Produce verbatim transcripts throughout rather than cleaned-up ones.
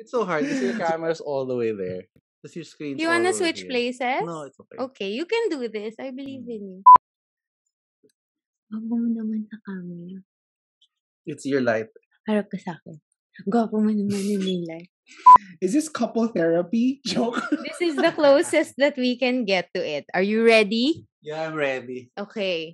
It's so hard because your camera's all the way there. Because your screen's you wanna switch here. Places? No, it's okay. Okay, you can do this. I believe mm. in you. Gwapo mo naman sa camera. It's your light. Harap ka sa akin. Gwapo mo naman yung daylight. Is this couple therapy? Joke? This is the closest that we can get to it. Are you ready? Yeah, I'm ready. Okay.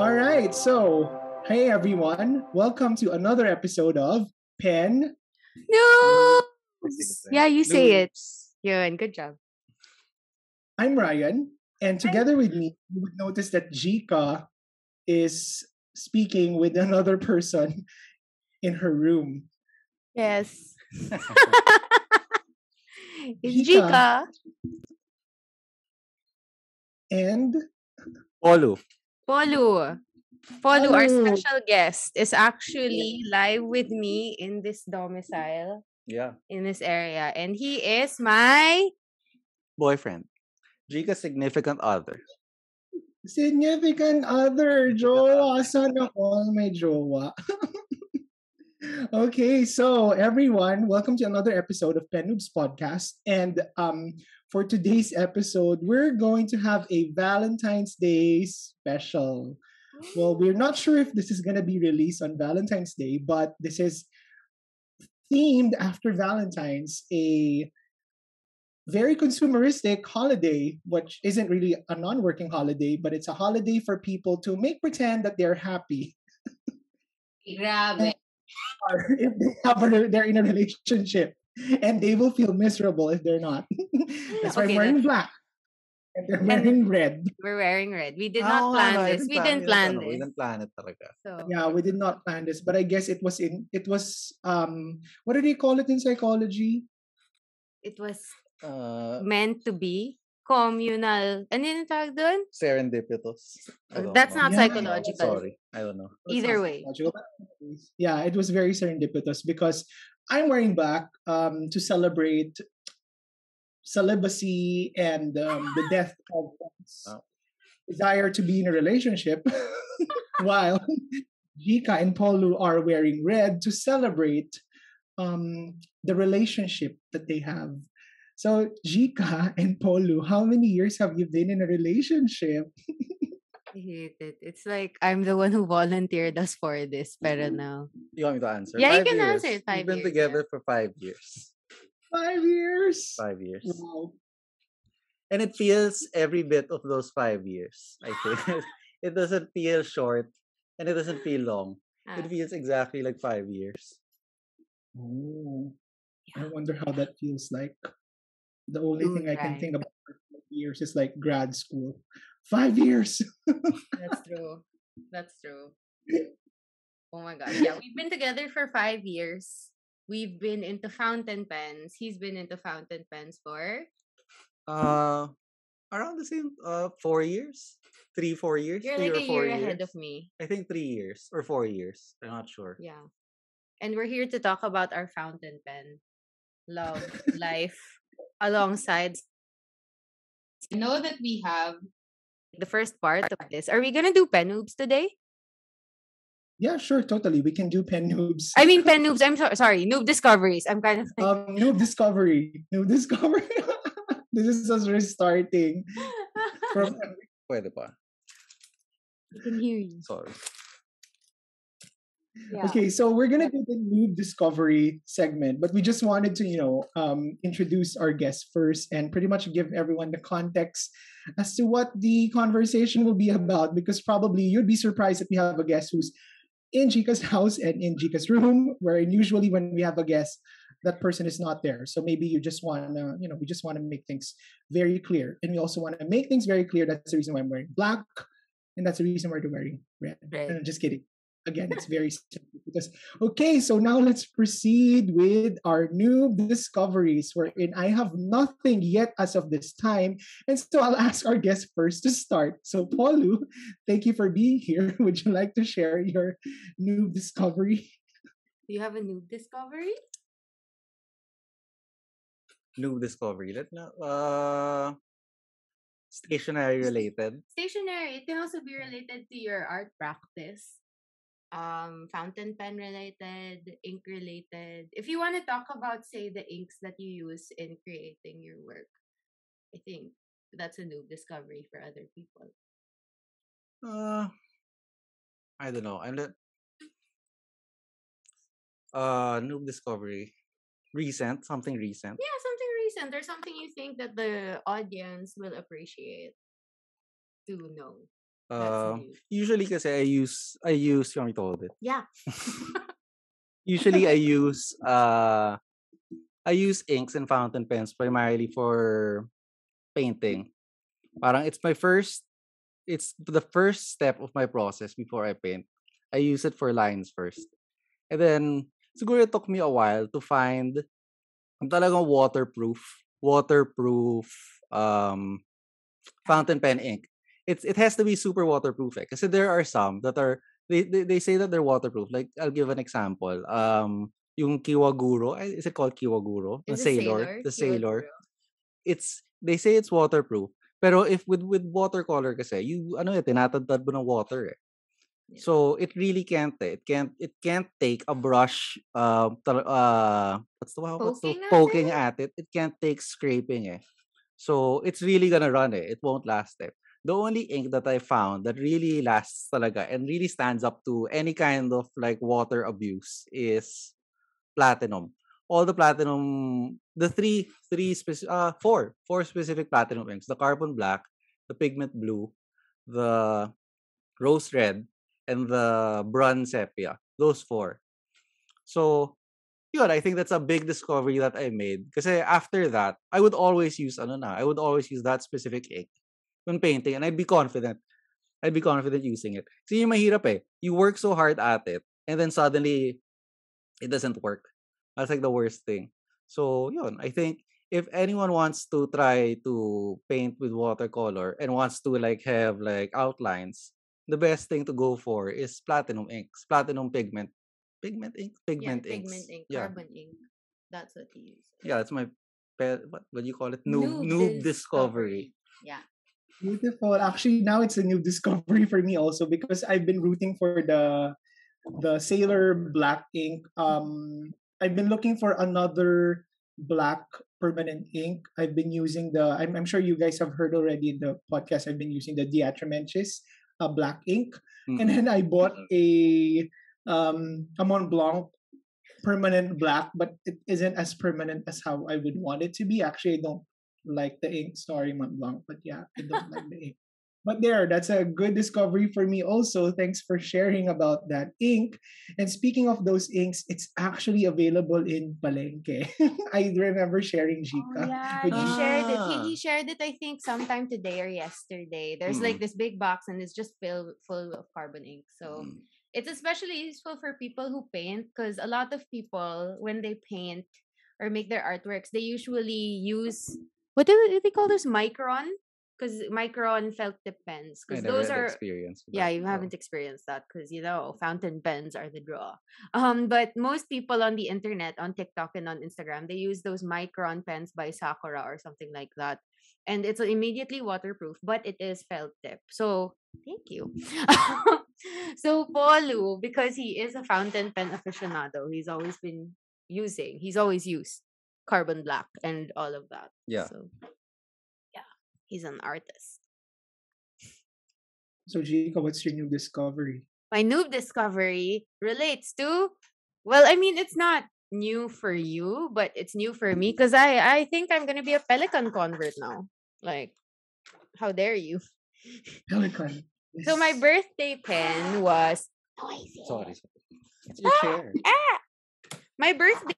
All right. So, hey everyone. Welcome to another episode of Pen Noobs. Yeah, you say it. Yun, good job. I'm Ryan. And together with me, you would notice that Jika is speaking with another person in her room. Yes. It's Jika. Jika. And? Paulu. Paulu. Paulu, oh. Our special guest, is actually live with me in this domicile. Yeah. In this area. And he is my... boyfriend. Jika's significant other. Significant other, jowa. Sana all may jowa. Okay, so everyone, welcome to another episode of Pen Noobs Podcast. And um, for today's episode, we're going to have a Valentine's Day special. Well, we're not sure if this is going to be released on Valentine's Day, but this is themed after Valentine's, a... very consumeristic holiday, which isn't really a non-working holiday, but it's a holiday for people to make pretend that they're happy. Grabe. Or if they have a, they're in a relationship, and they will feel miserable if they're not. That's why okay, I'm wearing that's... black. And they're wearing and red. We're wearing red. We did not oh, plan no, this. We didn't plan, we didn't plan this. We didn't plan it. So. Yeah, we did not plan this. But I guess it was in. It was um. What do they call it in psychology? It was. Uh, meant to be communal. Ano yung tawag doon? Serendipitous. That's know. Not yeah, psychological. Sorry, I don't know. Either way. Yeah, it was very serendipitous because I'm wearing black um, to celebrate celibacy and um, the death of oh. desire to be in a relationship, while Jika and Paulu are wearing red to celebrate um, the relationship that they have. So, Jika and Paulu, how many years have you been in a relationship? I hate it. It's like I'm the one who volunteered us for this, pero now. You want me to answer? Yeah, five you can years. Answer. Five We've been years, together yeah. for five years. Five years? Five years. Wow. And it feels every bit of those five years, I think. It doesn't feel short and it doesn't feel long. Ah. It feels exactly like five years. Oh, yeah. I wonder how that feels like. The only Ooh, thing I right. can think about for years is like grad school. Five years. That's true. That's true. Oh my God. Yeah, we've been together for five years. We've been into fountain pens. He's been into fountain pens for? Uh, around the same uh, four years. Three, four years. You're three like or a four year years. Ahead of me. I think three years or four years. I'm not sure. Yeah. And we're here to talk about our fountain pen. Love, life. Alongside, I know that we have the first part of this. Are we gonna do Pen Noobs today? Yeah, sure, totally. We can do Pen Noobs. I mean, Pen Noobs. I'm so- sorry, Noob Discoveries. I'm kind of like... um, Noob Discovery. Noob Discovery. This is us restarting. From... Pwede pa. I can hear you. Sorry. Yeah. Okay, so we're gonna do the Noob Discovery segment, but we just wanted to, you know, um, introduce our guest first and pretty much give everyone the context as to what the conversation will be about. Because probably you'd be surprised if we have a guest who's in Jika's house and in Jika's room, wherein usually when we have a guest, that person is not there. So maybe you just want to, you know, we just want to make things very clear, and we also want to make things very clear. That's the reason why I'm wearing black, and that's the reason why we're wearing red. Right. I'm just kidding. Again, it's very simple because, okay, so now let's proceed with our new discoveries wherein I have nothing yet as of this time. And so I'll ask our guest first to start. So Paulu, thank you for being here. Would you like to share your new discovery? Do you have a new discovery? New discovery. Let me, uh, Stationery related? Stationery. It can also be related to your art practice. Um, fountain pen related, ink related. If you want to talk about, say, the inks that you use in creating your work, I think that's a new discovery for other people. Uh, I don't know. I'm not. Uh, noob discovery. Recent, something recent. Yeah, something recent. There's something you think that the audience will appreciate to know. Um, uh, usually, kasi I use I use yung method. Yeah. Usually, I use uh, I use inks and fountain pens primarily for painting. Parang it's my first. It's the first step of my process before I paint. I use it for lines first. And then, siguro it took me a while to find ang talagang waterproof, waterproof um, fountain pen ink. It's, it has to be super waterproof eh. Kasi there are some that are, they, they they say that they're waterproof. Like, I'll give an example. Um, yung Kiwaguro, is it called Kiwaguro? The Sailor. The Sailor. It's, they say it's waterproof. Pero if with with watercolor kasi, you ano eh, tinatadtad mo ng water eh. Yeah. So it really can't eh. It can't it can't take a brush uh, uh what's the what's the poking at it. It can't take scraping eh. So it's really gonna run eh. It won't last eh. The only ink that I found that really lasts talaga and really stands up to any kind of like water abuse is Platinum. All the platinum, the three, three specific, uh, four, four specific platinum inks: the Carbon Black, the Pigment Blue, the Rose Red, and the Bronze Sepia. Those four. So, yun, I think that's a big discovery that I made. Kasi after that, I would always use ano na, I would always use that specific ink when painting, and I'd be confident. I'd be confident using it. Kasi yung mahirap eh. You work so hard at it, and then suddenly, it doesn't work. That's like the worst thing. So, yun, I think if anyone wants to try to paint with watercolor and wants to like have like outlines, the best thing to go for is platinum inks, platinum pigment, pigment ink, pigment yeah, inks, pigment ink, yeah. Carbon ink. That's what you use. Yeah, that's my pe- what, what do you call it? Noob, noob, noob discovery. discovery. Yeah. Beautiful. Actually, now it's a new discovery for me also because I've been rooting for the the Sailor Black ink. Um. I've been looking for another black permanent ink. I've been using the, I'm, I'm sure you guys have heard already in the podcast, I've been using the De Atrementis uh, black ink. Mm-hmm. And then I bought a, um, a Montblanc permanent black, but it isn't as permanent as how I would want it to be. Actually, I don't like the ink. Sorry, Montblanc, but yeah, I don't like the ink. But there, that's a good discovery for me also. Thanks for sharing about that ink. And speaking of those inks, it's actually available in Palenque. I remember sharing Jika. Oh, yeah, you ah. shared it. He, he shared it, I think, sometime today or yesterday. There's mm. like this big box and it's just filled full of carbon ink. So mm. it's especially useful for people who paint because a lot of people, when they paint or make their artworks, they usually use, what do they call this, micron? Because micron felt the pens, because those are yeah, you haven't experienced that because you know fountain pens are the draw. Um, but most people on the internet, on TikTok and on Instagram, they use those micron pens by Sakura or something like that, and it's immediately waterproof, but it is felt tip. So thank you. So Paulu, because he is a fountain pen aficionado, he's always been using, he's always used Carbon Black and all of that. Yeah. So. He's an artist. So, Jika, what's your new discovery? My new discovery relates to, well, I mean, it's not new for you, but it's new for me because I, I think I'm going to be a Pelikan convert now. Like, how dare you? Pelikan. Yes. So, my birthday pen was... Noisy. Sorry. It's your ah, chair. Ah! My birthday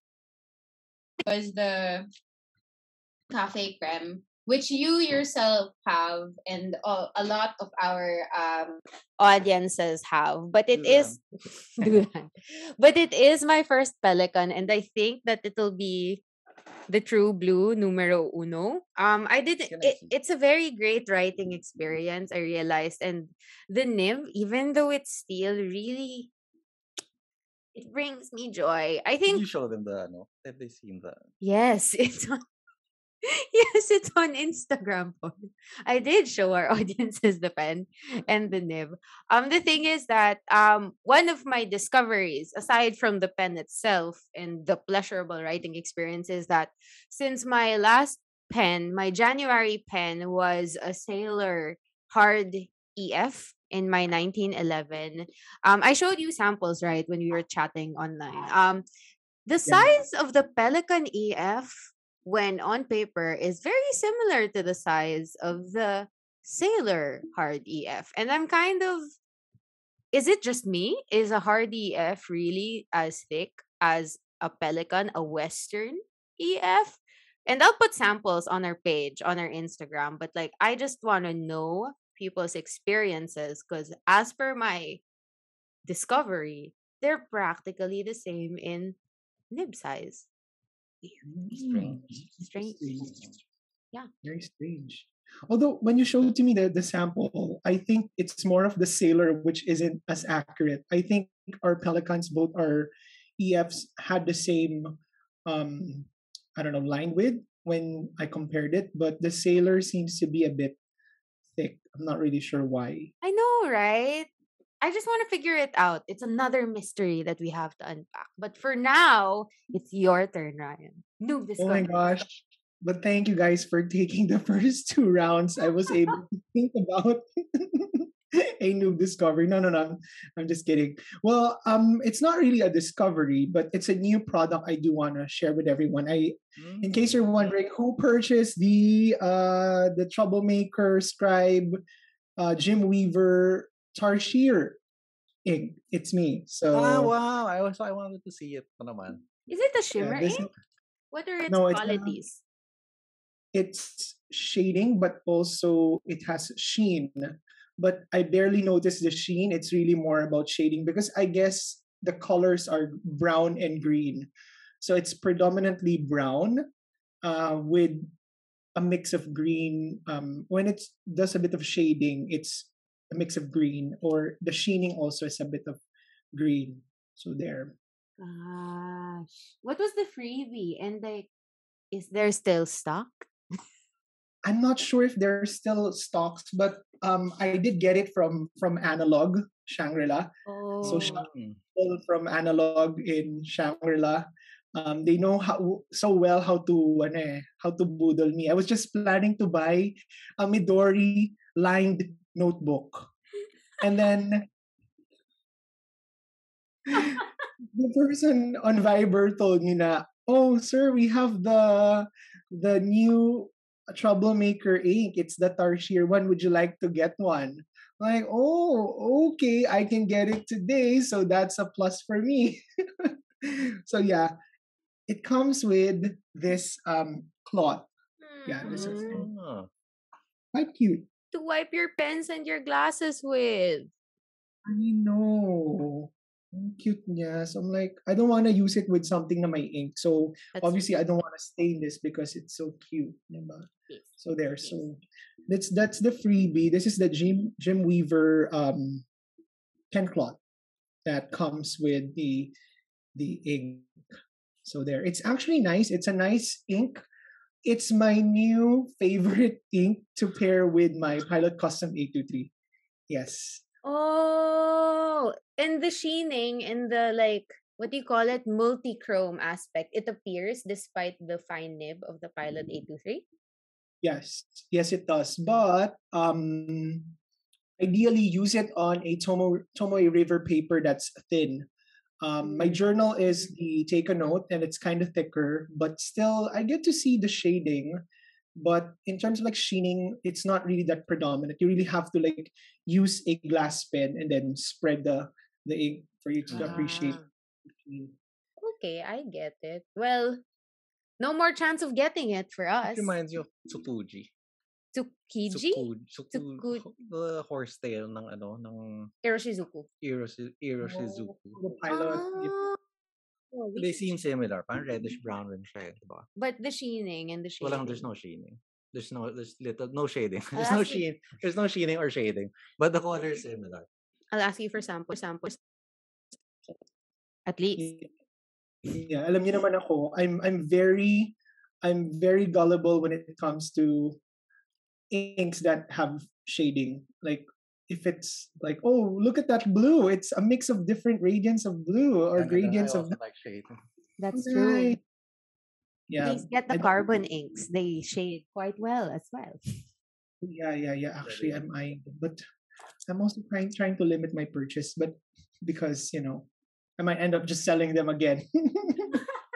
was the Cafe Creme, which you yourself have and uh, a lot of our um, audiences have. But it yeah. is but it is my first Pelikan, and I think that it'll be the true blue numero uno. Um, I did it, it's a very great writing experience, I realized. And the nib, even though it's steel, really it brings me joy. I think Can you show them the no? Have they seen that? Yes, it's on Yes, it's on Instagram. I did show our audiences the pen and the nib. Um, the thing is that um, one of my discoveries, aside from the pen itself and the pleasurable writing experience, is that since my last pen, my January pen was a Sailor Hard E F in my nineteen eleven. Um, I showed you samples, right, when we were chatting online. Um, the size yeah. of the Pelikan E F when on paper is very similar to the size of the Sailor Hard E F. And I'm kind of, is it just me? Is a Hard E F really as thick as a Pelikan, a Western E F? And I'll put samples on our page, on our Instagram. But like, I just want to know people's experiences because as per my discovery, they're practically the same in nib size. Strange. Strange. Strange. Yeah. Very strange. Although when you showed to me the, the sample, I think it's more of the Sailor, which isn't as accurate. I think our Pelikans, both our E Fs, had the same, um, I don't know, line width when I compared it, but the Sailor seems to be a bit thick. I'm not really sure why. I know, right? I just want to figure it out. It's another mystery that we have to unpack. But for now, it's your turn, Ryan. Noob discovery. Oh my gosh. But thank you guys for taking the first two rounds. I was able to think about a noob discovery. No, no, no. I'm just kidding. Well, um, it's not really a discovery, but it's a new product I do want to share with everyone. I, mm-hmm. In case you're wondering, who purchased the uh, the Troublemaker Scribe, uh, Jim Weaver Tarsier ink. It's me. So oh, wow. I also I wanted to see it. Is it the shimmer yeah, ink? Is... What are its no, qualities? It's, it's shading, but also it has sheen. But I barely noticed the sheen. It's really more about shading because I guess the colors are brown and green. So it's predominantly brown uh, with a mix of green. Um, when it does a bit of shading, it's a mix of green, or the sheening also is a bit of green. So there. Gosh, what was the freebie? And like, is there still stock? I'm not sure if there's still stocks, but um, I did get it from from Analog Shangri-La. Oh. So people from Analog in Shangri-La, um, they know how so well how to uh, how to boodle me. I was just planning to buy a Midori lined notebook. And then the person on Viber told me na, oh, sir, we have the the new Troublemaker ink. It's the Tarsier one. Would you like to get one? I'm like, oh, okay, I can get it today. So that's a plus for me. So yeah, it comes with this um cloth. Yeah, this is oh. quite cute. To wipe your pens and your glasses with. I know. Cute niya. So I'm like, I don't want to use it with something na may ink. So that's obviously cute. I don't want to stain this because it's so cute. Diba? Yes. So there. Yes. So that's that's the freebie. This is the Jim Jim Weaver um pen cloth that comes with the the ink. So there. It's actually nice. It's a nice ink. It's my new favorite ink to pair with my Pilot Custom eight two three. Yes. Oh, and the sheening and the, like, what do you call it? Multi-chrome aspect. It appears despite the fine nib of the Pilot eight two three. Yes. Yes, it does. But um, ideally use it on a Tomo- Tomoe River paper that's thin. Um, my journal is the Take a Note, and it's kind of thicker, but still I get to see the shading. But in terms of like sheening, it's not really that predominant. You really have to like use a glass pen and then spread the the ink for you to ah. appreciate. Okay, I get it. Well, no more chance of getting it for us. It reminds you of Tsukuji. Tsukiji? Tsukuji. The horse tail ng ano, ng... Hiroshizuku. Hiroshizuku. Hiroshizuku. Oh, the pilot. Ah. Oh, they seem similar. Parang reddish-brown rin siya, diba? But the sheening and the shading. Walang, there's no sheening. There's no, there's little, no shading. There's I'll no sheen. You. There's no sheening or shading. But the color is similar. I'll ask you for samples. Samples. At least. Yeah, alam niyo naman ako, I'm, I'm very... I'm very gullible when it comes to inks that have shading. Like if it's like, oh, look at that blue. It's a mix of different radiants of blue or and gradients of like shade. That's right. True. Yeah. Please get the I carbon don't... inks. They shade quite well as well. Yeah, yeah, yeah. Actually, I'm eyeing it. But I'm also trying trying to limit my purchase, but because, you know, I might end up just selling them again.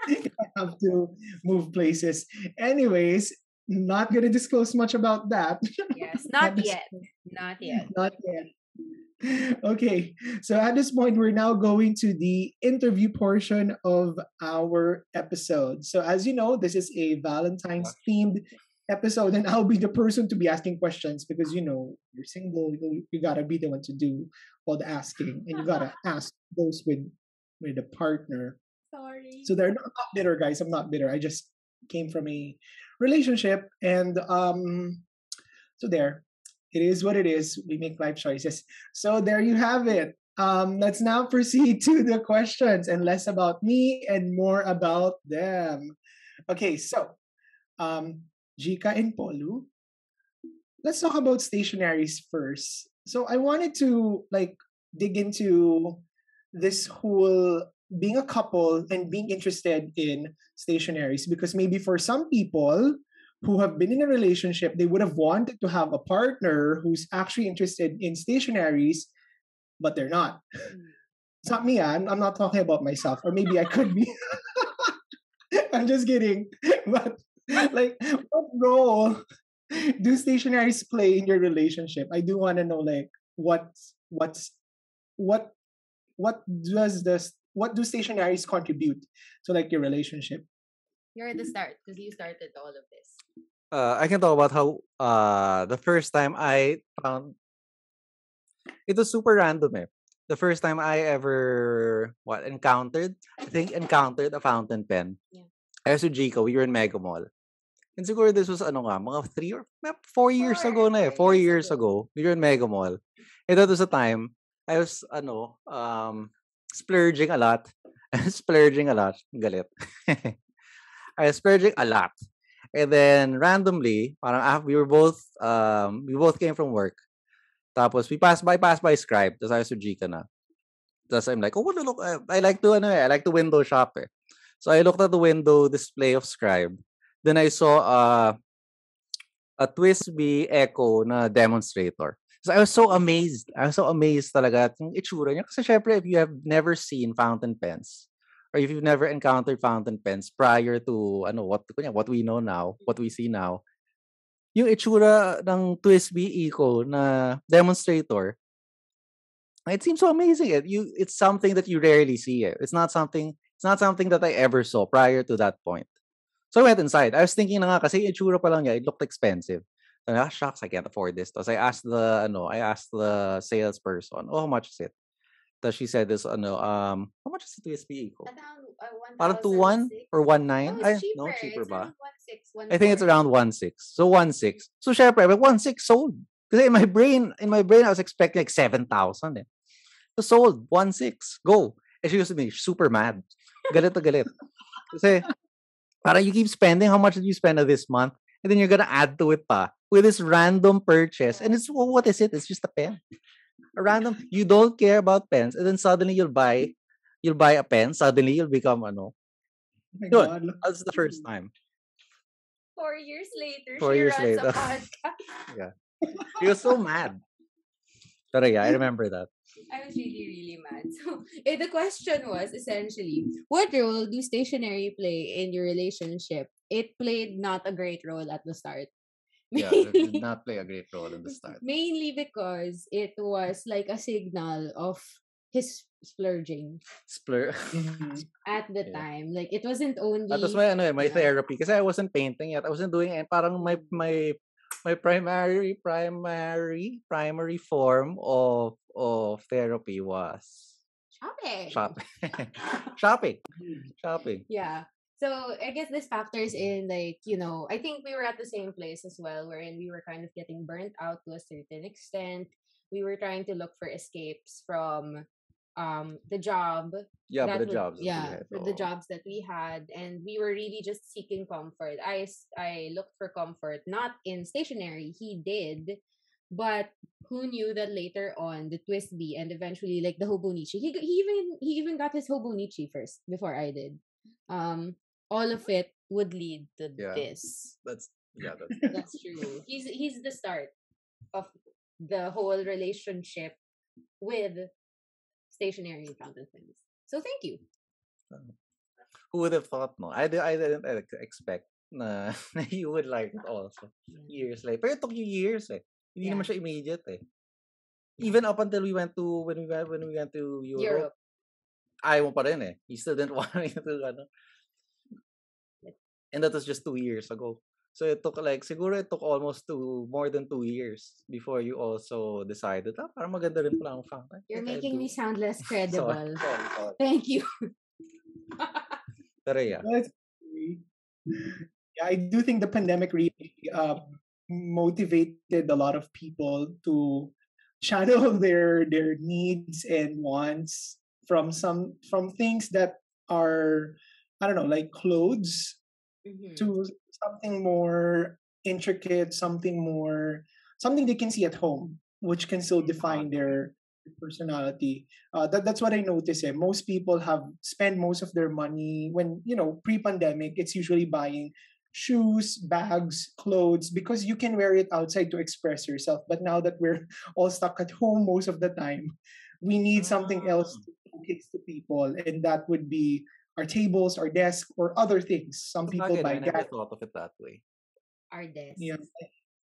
I have to move places. Anyways, not going to disclose much about that. Yes, not yet. Point. Not yet. Not yet. Okay, so at this point, we're now going to the interview portion of our episode. So as you know, this is a Valentine's-themed episode, and I'll be the person to be asking questions because, you know, you're single, you, you gotta be the one to do all the asking, and you gotta ask those with with a partner. Sorry. So they're not, not bitter, guys. I'm not bitter. I just came from a relationship, and um, so there, it is what it is. We make life choices. So there you have it. Um, let's now proceed to the questions, and less about me and more about them. Okay, so um. Jika and Paulu, let's talk about stationaries first. So I wanted to like dig into this whole being a couple and being interested in stationaries, because maybe for some people who have been in a relationship, they would have wanted to have a partner who's actually interested in stationaries, but they're not. It's not me. I'm, I'm not talking about myself, or maybe I could be. I'm just kidding. But like, what role do stationaries play in your relationship? I do want to know, like, what, what's, what, what does this, what do stationaries contribute to, like, your relationship? You're at the start because you started all of this. Uh, I can talk about how uh the first time I found it was super random. Eh? The first time I ever what encountered, I think encountered a fountain pen. Yeah. I was with Jika. We were in Mega Mall. And siguro this was ano nga, mga three or four years four, ago na eh. Four years ago. We were in Mega Mall. And that was the time I was ano, um, splurging a lot. I was splurging a lot. Galit. I was splurging a lot. And then randomly, parang we were both, um, we both came from work. Tapos we passed by, passed by Scribe. Tapos I was with Jika na. Tapos I'm like, oh, look, I like to ano eh. I like to window shop eh. So I looked at the window display of Scribe. Then I saw uh, a T W S B I Eco na demonstrator. So I was so amazed. I was so amazed talaga at yung itsura niya. Kasi syempre, if you have never seen fountain pens, or if you've never encountered fountain pens prior to ano what what we know now, what we see now, yung itsura ng T W S B I Eco na demonstrator, it seems so amazing. It, you, it's something that you rarely see. It's not something... It's not something that I ever saw prior to that point. So I went inside. I was thinking na nga kasi itsura pa lang niya, it looked expensive. So ah, shucks, I can't afford this. So I asked the ano, I asked the salesperson, "Oh, how much is it?" So she said this ano, um, how much is it T W S B I Eco? Parang two one or one nine? I no, cheaper it's ba? one six, one four. I think it's around one six. So one six. So syempre, one six sold. Kasi in my brain, in my brain I was expecting like seven thousand eh. So sold, one six. Go. And she was me super mad. Galit na galit. Kasi, para you keep spending, how much did you spend this month? And then you're gonna add to it pa with this random purchase. And it's, well, what is it? It's just a pen. A random, you don't care about pens. And then suddenly you'll buy, you'll buy a pen. Suddenly you'll become, ano. Oh God, that's the first time. Four years later, Four she years runs later. a podcast. Yeah. He was so mad. But yeah, I remember that. I was really, really mad. So, eh, the question was essentially, what role do stationery play in your relationship? It played not a great role at the start. Yeah, it did not play a great role at the start. Mainly because it was like a signal of his splurging. Splur. At the yeah. time, like it wasn't only. That was my ano, my therapy. Because I wasn't painting yet. I wasn't doing. Parang my my my primary primary primary form of. of therapy was shopping. Shopping. shopping. Shopping. Yeah. So I guess this factors in, like, you know, I think we were at the same place as well, wherein we were kind of getting burnt out to a certain extent. We were trying to look for escapes from um the job yeah for the would, jobs yeah for the jobs that we had, and we were really just seeking comfort. I i looked for comfort not in stationery. He did, but who knew that later on the T W S B I and eventually like the Hobonichi, he, he even he even got his Hobonichi first before I did. Um all of it would lead to yeah. this that's yeah that's, that's true. He's he's the start of the whole relationship with stationery and fountain pens. So thank you. Who would have thought? No, I, I didn't expect na, na you would like it also. Years like, pero it took you years eh. Hindi yeah. naman siya immediate eh. Even up until we went to when we went when we went to Europe, Europe. Ayaw mo pa rin eh. He still didn't want me to ano. And that was just two years ago. So it took like, siguro it took almost two, more than two years before you also decided, ah, parang maganda rin pala ang fountain. You're making me sound less credible. Sorry, sorry, sorry. Thank you. Pero yeah. yeah. I do think the pandemic really uh, motivated a lot of people to channel their their needs and wants from some from things that are, I don't know, like clothes mm-hmm. to something more intricate, something more, something they can see at home, which can still define their personality. Uh, that that's what I notice. Eh? Most people have spend most of their money when, you know, pre-pandemic, it's usually buying shoes, bags, clothes, because you can wear it outside to express yourself. But now that we're all stuck at home most of the time, we need something else to showcase to people. And that would be our tables, our desk, or other things. Some people okay, buy that. I never thought of it that way. Our desk. Yeah,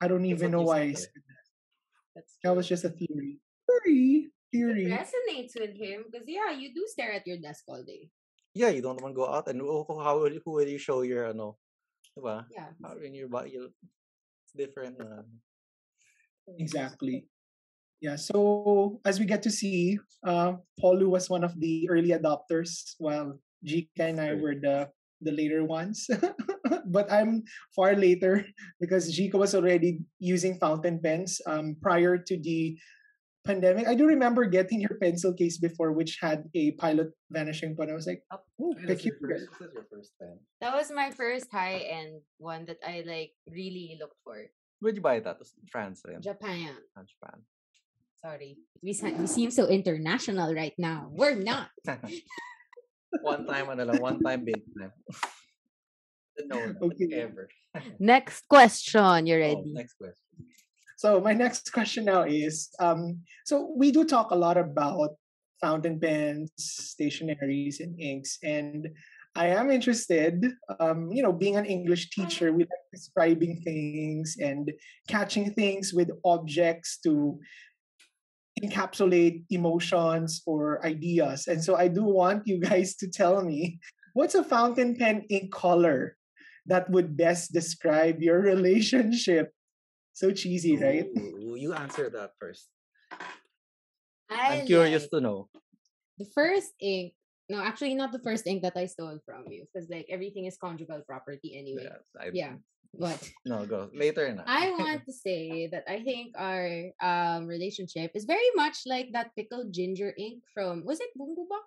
I don't even know why I said that. That's that was just a theory. Theory. Theory. It resonates with him because yeah, you do stare at your desk all day. Yeah, you don't want to go out, and oh, how will you, who will you show your ano? Diba? Yeah. How in your body? It's different. Uh, exactly. Yeah, so as we get to see, uh, Paulu was one of the early adopters. Well, Jika and I were the, the later ones. But I'm far later because Jika was already using fountain pens um, prior to the pandemic. I do remember getting your pencil case before, which had a Pilot Vanishing Point. I was like, oh, peculiar. That was my first high-end one that I like really looked for. Where'd you buy that? France? Right? Japan. Japan. Sorry. We, we seem so international right now. We're not. One time, ano lang, one time, big time. No, okay. Ever. Next question. You ready? Oh, next question. So my next question now is, um, so we do talk a lot about fountain pens, stationaries, and inks, and I am interested, um, you know, being an English teacher, we like describing things and catching things with objects to encapsulate emotions or ideas. And so I do want you guys to tell me, what's a fountain pen ink color that would best describe your relationship? So cheesy, right? Ooh, you answer that first. I I'm like curious to know. The first ink, no, actually not the first ink that I stole from you, because like everything is conjugal property anyway. Yes, I, yeah. What? No, go later. Now. I want to say that I think our um relationship is very much like that Pickled Ginger ink from, was it Bungu Box?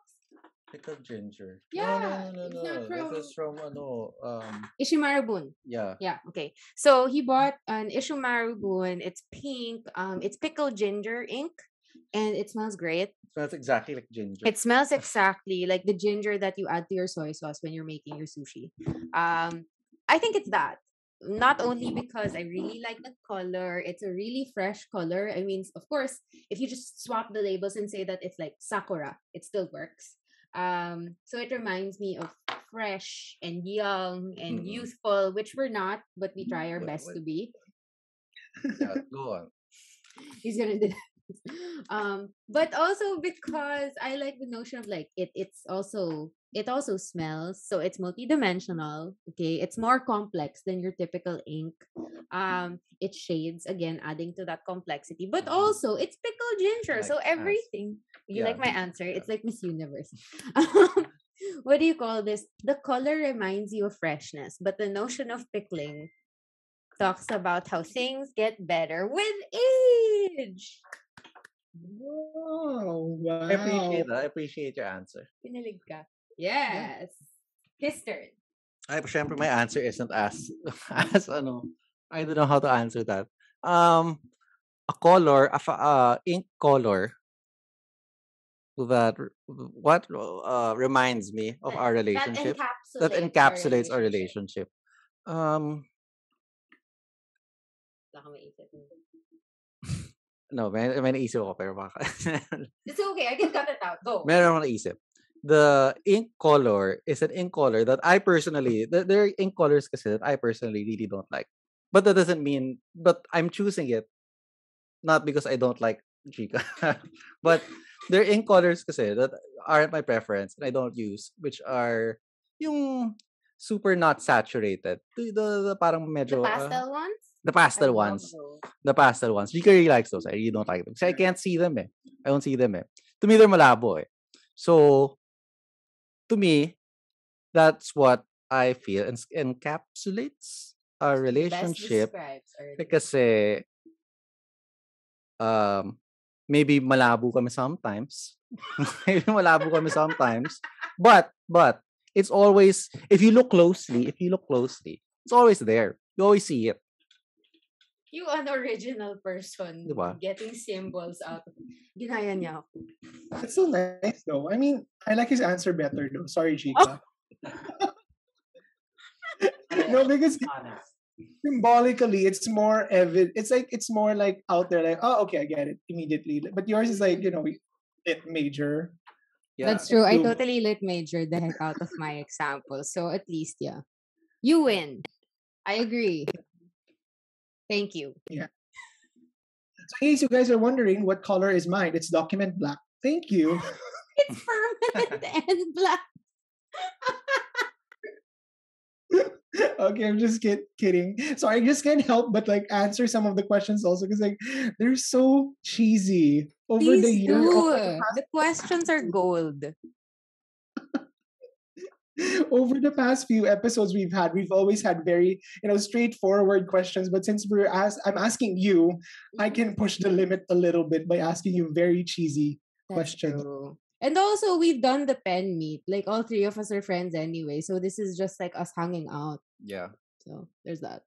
Pickled Ginger. Yeah. No, no, no, no, no. This is from ano um Ishimaru Bun. Yeah. Yeah. Okay. So he bought an Ishimaru Bun. It's pink. Um, it's Pickled Ginger ink, and it smells great. It smells exactly like ginger. It smells exactly like the ginger that you add to your soy sauce when you're making your sushi. Um, I think it's that. Not only because I really like the color, it's a really fresh color. I mean, of course, if you just swap the labels and say that it's like Sakura, it still works. Um, so it reminds me of fresh and young and mm-hmm. youthful, which we're not, but we try our wait, best wait. to be. Yeah, go on. He's gonna do that. Um, but also because I like the notion of like it. It's also. It also smells, so it's multidimensional. Okay, it's more complex than your typical ink. Um, it shades again, adding to that complexity. But also, it's pickled ginger, like so everything. Ass. You yeah. like my answer? Yeah. It's like Miss Universe. What do you call this? The color reminds you of freshness, but the notion of pickling talks about how things get better with age. Wow, wow. I appreciate that. I appreciate your answer. Pinilig ka. Yes. Yeah. His turn. Ay, syempre, my answer isn't as, as ano, I don't know how to answer that. Um, a color, a uh, ink color that, what uh, reminds me of that, our relationship. That encapsulates, that encapsulates our relationship. Our relationship. Um, no, may, may naisip ako, pero baka. It's okay, I can cut it out. Go. Meron akong naisip. The ink color is an ink color that I personally, there are ink colors kasi that I personally really don't like. But that doesn't mean, but I'm choosing it not because I don't like Jika. But there are ink colors kasi that aren't my preference and I don't use, which are yung super not saturated. The, the, the parang medyo, the pastel uh, ones? The pastel ones. Those. The pastel ones. Jika really likes those. I really don't like them. Because I can't see them eh. I don't see them eh. To me, they're malabo eh. So, to me, that's what I feel and encapsulates our relationship. Because um, maybe malabo kami sometimes. Maybe malabo kami sometimes. But but it's always, if you look closely, if you look closely, it's always there. You always see it. You an original person, diba? Getting symbols out of it. Ginaya niya ako. That's so nice though. I mean, I like his answer better though. Sorry, Jika. Oh. No, because symbolically, it's more evident. It's like, it's more like out there like, oh, okay, I get it immediately. But yours is like, you know, lit major. Yeah. That's true. I totally lit major the heck out of my example. So at least, yeah. You win. I agree. Thank you. Yeah. So in case you guys are wondering what color is mine, it's document black. Thank you. It's permanent and black. Okay, I'm just kid kidding. So I just can't help but like answer some of the questions also because like they're so cheesy over These the years. The, the questions are gold. Over the past few episodes we've had, we've always had very, you know, straightforward questions. But since we're asked, I'm asking you, I can push the limit a little bit by asking you very cheesy That's questions. True. And also, we've done the pen meet. Like, all three of us are friends anyway. So this is just like us hanging out. Yeah. So there's that.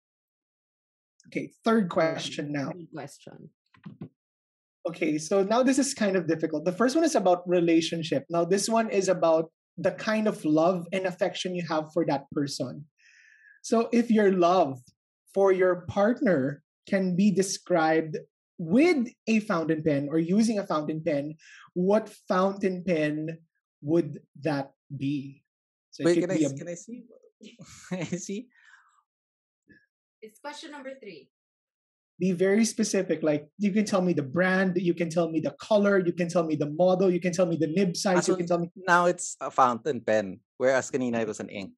Okay, third question now. Third question. Okay, so now this is kind of difficult. The first one is about relationship. Now this one is about the kind of love and affection you have for that person. So if your love for your partner can be described with a fountain pen or using a fountain pen, what fountain pen would that be? So Wait, can, be I, a... can I see? Can I see? It's question number three. Be very specific. Like, you can tell me the brand, you can tell me the color, you can tell me the model, you can tell me the nib size, so you can tell me... Now it's a fountain pen, whereas kanina it was an ink.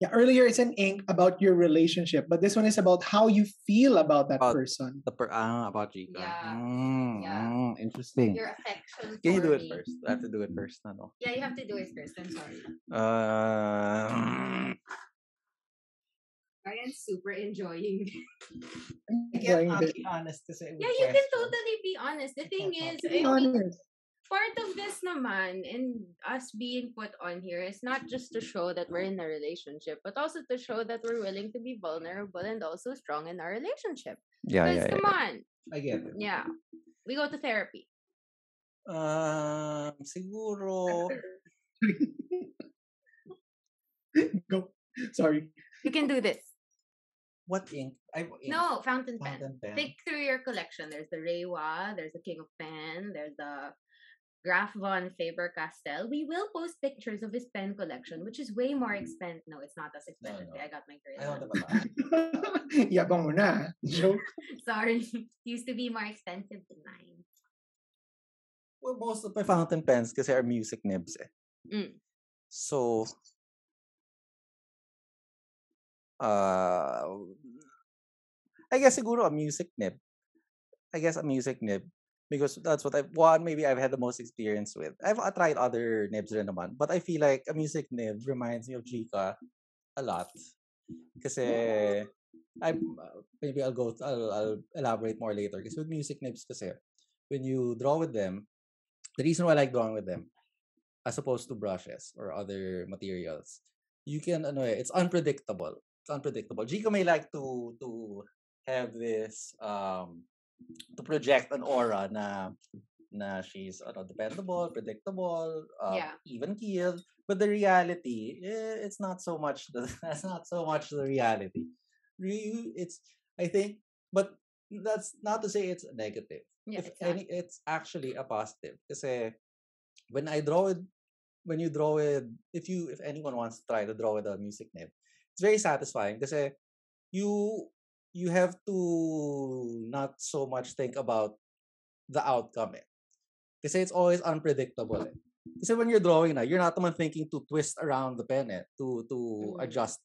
Yeah, earlier it's an ink about your relationship, but this one is about how you feel about that about person. The per uh, about Jika. Yeah. Mm, yeah. Mm, interesting. Your affection. Can you do me. it first? I have to do it first. No, no. Yeah, you have to do it first. I'm sorry. Uh... I am super enjoying it. I can't be honest. Kasi yeah, you can totally be honest. The thing is, I mean, part of this naman and us being put on here is not just to show that we're in a relationship, but also to show that we're willing to be vulnerable and also strong in our relationship. Yeah, yeah, yeah. Come on. I get it. Yeah. We go to therapy. Um, siguro. Go. Sorry. You can do this. What ink? I, ink. No, fountain pen. Fountain pen. Think through your collection. There's the Rewa, there's the King of Pen, there's the Graf von Faber-Castell. We will post pictures of his pen collection, which is way more expensive. No, it's not as expensive. No, no. I got my grade. I don't have a lot. Yabang mo na. Joke. Sorry. Used to be more expensive than mine. Well, most of my fountain pens kasi are music nibs eh. Mm. So... Uh, I guess siguro a music nib. I guess a music nib because that's what I've one maybe I've had the most experience with. I've uh, tried other nibs rin naman, but I feel like a music nib reminds me of Jika a lot. Kasi I uh, maybe I'll go I'll, I'll elaborate more later. Because with music nibs, kasi when you draw with them, the reason why I like drawing with them, as opposed to brushes or other materials, you can, ano, it's unpredictable. It's unpredictable. Jika may like to to have this, um, to project an aura na, na she's ano, dependable, predictable, um, yeah. even-keeled. But the reality, eh, it's not so much. The, that's not so much the reality. It's, I think, but that's not to say it's negative. Yeah, if it's, any, it's actually a positive. Kasi when I draw it, when you draw it, if you, if anyone wants to try to draw with a music nib, it's very satisfying. Kasi you you have to not so much think about the outcome. Eh. Kasi it's always unpredictable. Eh. Kasi when you're drawing, na, you're not naman thinking to twist around the pen, eh, to to mm-hmm. adjust,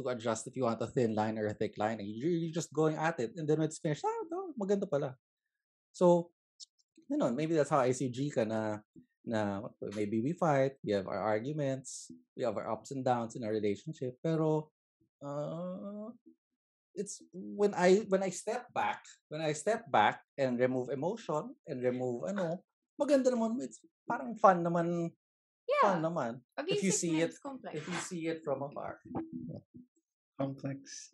to adjust if you want a thin line or a thick line. Eh. You're, you're just going at it, and then when it's finished, ah, no, maganda pala. So, you know, maybe that's how I see Jika na, na maybe we fight, we have our arguments, we have our ups and downs in our relationship. Pero, uh, it's when I when I step back, when I step back and remove emotion and remove ano, maganda naman. It's parang fun naman. Yeah. Fun naman. If you see it, complex. If you see it from afar. Complex.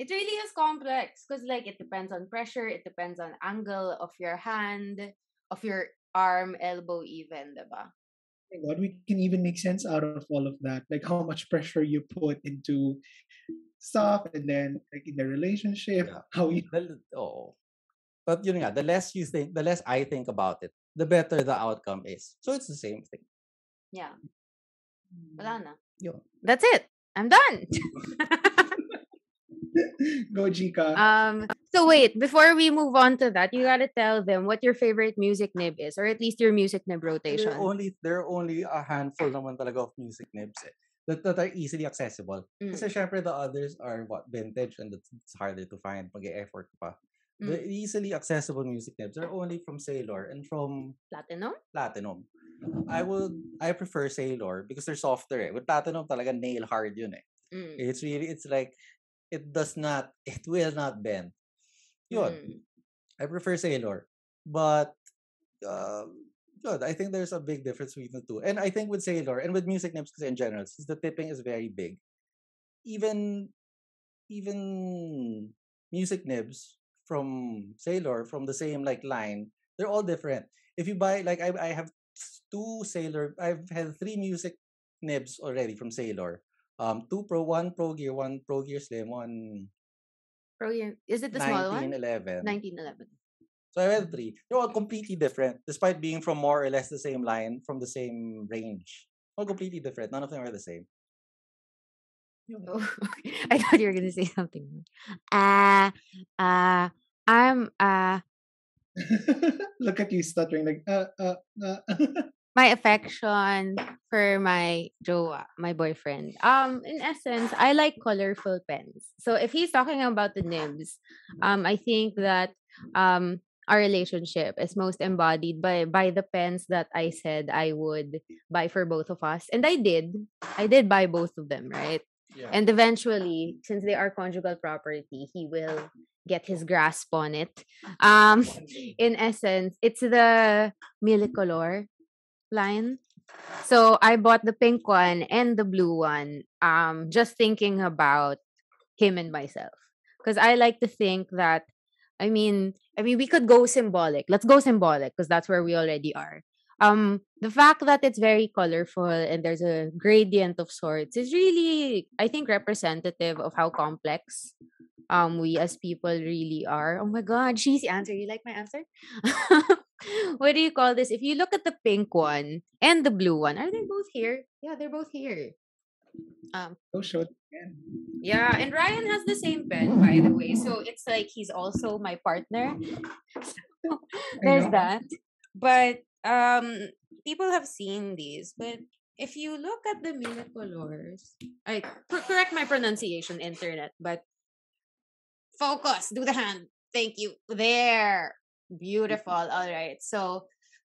It really is complex because, like, it depends on pressure, it depends on angle of your hand, of your arm, elbow, even, diba? Thank God, we can even make sense out of all of that, like how much pressure you put into stuff, and then like in the relationship, yeah. how you. Oh, but you know, the less you think, the less I think about it, the better the outcome is. So it's the same thing. Yeah. Wala na. Yo. That's it. I'm done. Go, Jika. Um, so wait, before we move on to that, you gotta tell them what your favorite music nib is, or at least your music nib rotation. There are only, there are only a handful naman talaga of music nibs eh, that, that are easily accessible. Mm. Kasi syempre the others are what, vintage, and it's, it's harder to find. Mag-effort pa. Mm. The easily accessible music nibs are only from Sailor and from Platinum. Platinum. I would, I prefer Sailor because they're softer eh. With Platinum talaga nail hard yun eh. Mm. It's really, it's like, it does not, it will not bend. Yun. Mm. I prefer Sailor. But, uh, yun, I think there's a big difference between the two. And I think with Sailor, and with music nibs in general, since the tipping is very big, even, even music nibs from Sailor, from the same, like, line, they're all different. If you buy, like, I, I have two Sailor, I've had three music nibs already from Sailor. Um, two pro, one pro gear, one pro gear slim, one. Pro gear. Is it the small one? nineteen eleven. nineteen eleven. So I had three. They're all completely different, despite being from more or less the same line, from the same range. All completely different. None of them are the same. Oh, okay. I thought you were gonna say something. Ah, uh, ah, uh, I'm ah. Uh... Look at you stuttering like uh uh uh. My affection for my jowa, my boyfriend. Um, in essence, I like colorful pens. So if he's talking about the nibs, um, I think that um, our relationship is most embodied by by the pens that I said I would buy for both of us, and I did. I did buy both of them, right? Yeah. And eventually, since they are conjugal property, he will get his grasp on it. Um, in essence, it's the Milicolor line. So I bought the pink one and the blue one, um, just thinking about him and myself, because I like to think that, I mean, I mean, we could go symbolic. Let's go symbolic, because that's where we already are. Um, the fact that it's very colorful and there's a gradient of sorts is really, I think, representative of how complex um we as people really are. Oh my God, she's the answer. You like my answer? What do you call this? If you look at the pink one and the blue one, are they both here? Yeah, they're both here. Um, oh, sure. Yeah, and Ryan has the same pen, by the way. So it's like he's also my partner. So there's that. But um, people have seen these. But if you look at the Milicolors, I correct my pronunciation, internet, but focus, do the hand. Thank you. There. Beautiful. All right. So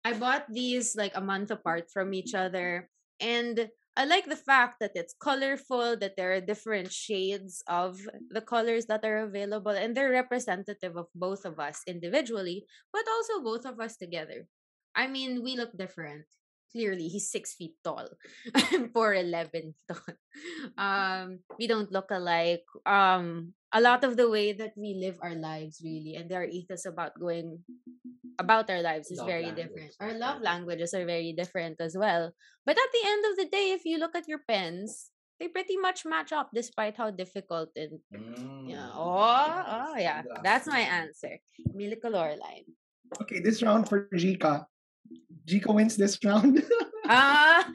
I bought these like a month apart from each other. And I like the fact that it's colorful, that there are different shades of the colors that are available, and they're representative of both of us individually, but also both of us together. I mean, we look different. Clearly, he's six feet tall. I'm four eleven tall. Um, we don't look alike. Um, a lot of the way that we live our lives, really, and our ethos about going about our lives is love very language. different. Our love languages are very different as well. But at the end of the day, if you look at your pens, they pretty much match up despite how difficult and mm. yeah. Oh, oh, yeah. That's my answer. Milicolor line. Okay, this round for Jika. Jika wins this round. Ah,